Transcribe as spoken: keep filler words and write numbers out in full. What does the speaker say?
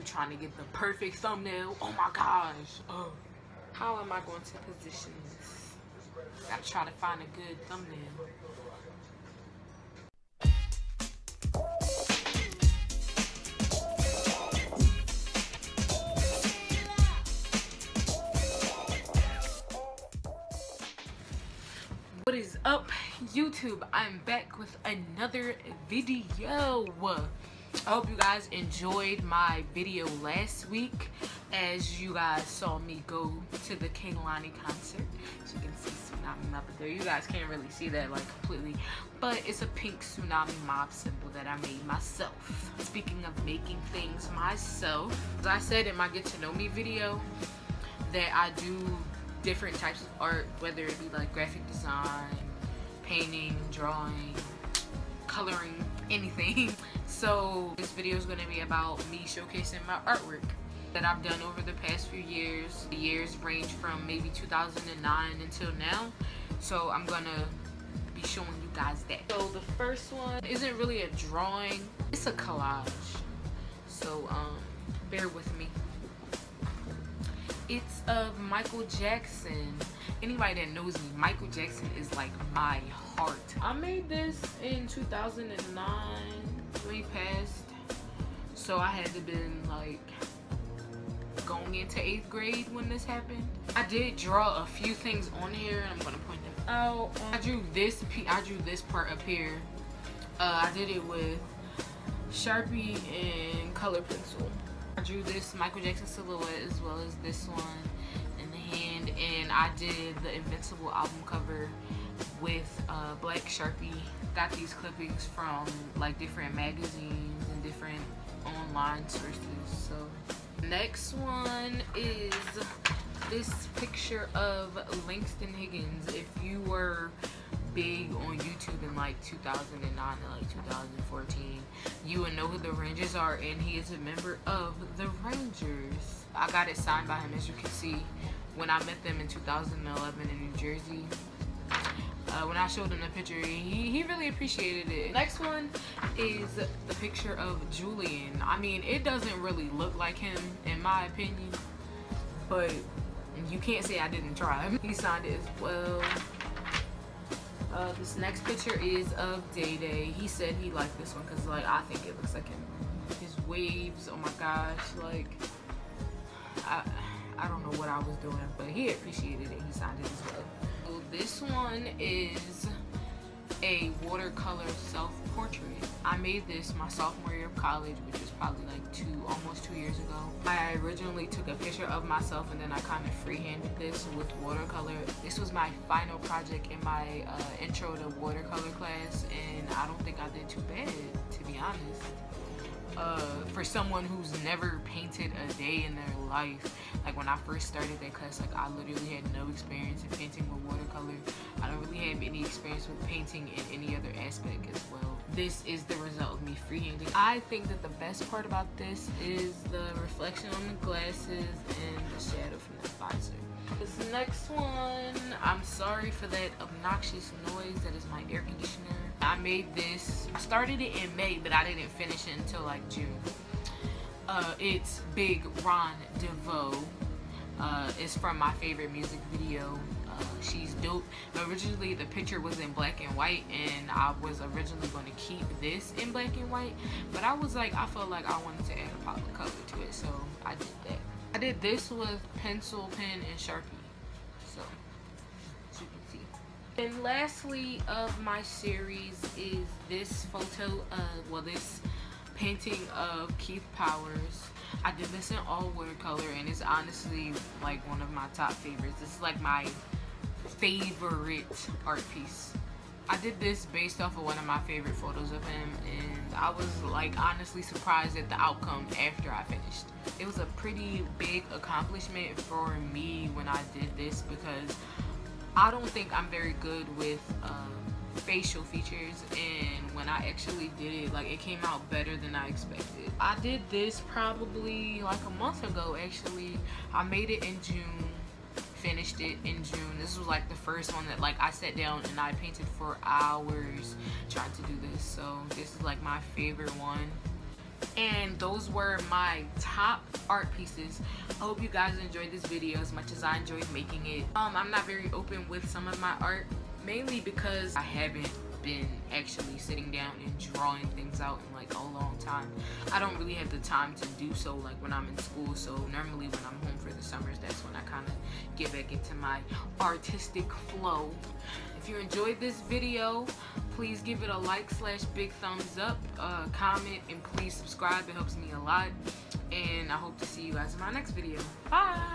we trying to get the perfect thumbnail. Oh my gosh. Oh. How am I going to position this? Gotta try to find a good thumbnail. What is up, YouTube? I'm back with another video. I hope you guys enjoyed my video last week, as you guys saw me go to the Kehlani concert. As you can see Tsunami Mob up there. You guys can't really see that like completely, but it's a pink Tsunami Mob symbol that I made myself. Speaking of making things myself, as I said in my Get to Know Me video, that I do different types of art, whether it be like graphic design, painting, drawing, coloring, anything. So this video is going to be about me showcasing my artwork that I've done over the past few years. The years range from maybe two thousand nine until now, so I'm gonna be showing you guys that. So the first one isn't really a drawing, it's a collage, so um bear with me. It's of Michael Jackson. Anybody that knows me, Michael Jackson is like my heart. I made this in two thousand nine when he passed, so I had to been like going into eighth grade when this happened. I did draw a few things on here, and I'm gonna point them out. I drew this piece, I drew this part up here. Uh, I did it with Sharpie and color pencil. I drew this Michael Jackson silhouette as well as this one in the hand, and I did the Invincible album cover with uh, black Sharpie. Got these clippings from like different magazines and different online sources. So next one is this picture of Langston Higgins. If you were big on YouTube in like two thousand nine and like two thousand fourteen, you would know who the Rangers are, and he is a member of the Rangers. I got it signed by him, as you can see, when I met them in two thousand eleven in New Jersey. Uh, when I showed him the picture, he, he really appreciated it. Next one is the picture of Julian. I mean, it doesn't really look like him in my opinion, but you can't say I didn't try. He signed it as well. Uh, this next picture is of Day-Day. He said he liked this one because, like, I think it looks like him. His waves, oh my gosh, like, I I don't know what I was doing, but he appreciated it. He signed it as well. So this one is a watercolor self-portrait. I made this my sophomore year of college, which was probably like two, almost two years ago. I originally took a picture of myself, and then I kind of freehanded this with watercolor. This was my final project in my uh, intro to watercolor class, and I don't think I did too bad, to be honest. Uh, for someone who's never painted a day in their life, like when I first started that class, like I literally had no experience in painting with watercolor. I don't really have any experience with painting in any other aspect as well. This is the result of me freehanding. I think that the best part about this is the reflection on the glasses and the shadow from the visor. This next one, I'm sorry for that obnoxious noise that is my air conditioner. I made this, I started it in May, but I didn't finish it until like June. Uh, it's Big Ron DeVoe. Uh, it's from my favorite music video, uh, She's Dope. Originally the picture was in black and white, and I was originally going to keep this in black and white, but I was like, I felt like I wanted to add a pop of color to it, so I did that. I did this with pencil, pen, and Sharpie. So, as you can see. And lastly of my series is this photo of, well, this painting of Keith Powers. I did this in all watercolor, and it's honestly like one of my top favorites. This is like my favorite art piece. I did this based off of one of my favorite photos of him, and I was like honestly surprised at the outcome after I finished. It was a pretty big accomplishment for me when I did this, because I don't think I'm very good with uh, facial features, and when I actually did it, like, it came out better than I expected. I did this probably like a month ago, actually. I made it in June, finished it in June. This was like the first one that like I sat down and I painted for hours trying to do this, so this is like my favorite one. And those were my top art pieces. I hope you guys enjoyed this video as much as I enjoyed making it. Um, I'm not very open with some of my art, mainly because I haven't been actually sitting down and drawing things out in like a long time. I don't really have the time to do so like when I'm in school, so normally when I'm home for the summers, that's when I kind of get back into my artistic flow. If you enjoyed this video, please give it a like slash big thumbs up, uh, comment, and please subscribe. It helps me a lot, and I hope to see you guys in my next video. Bye!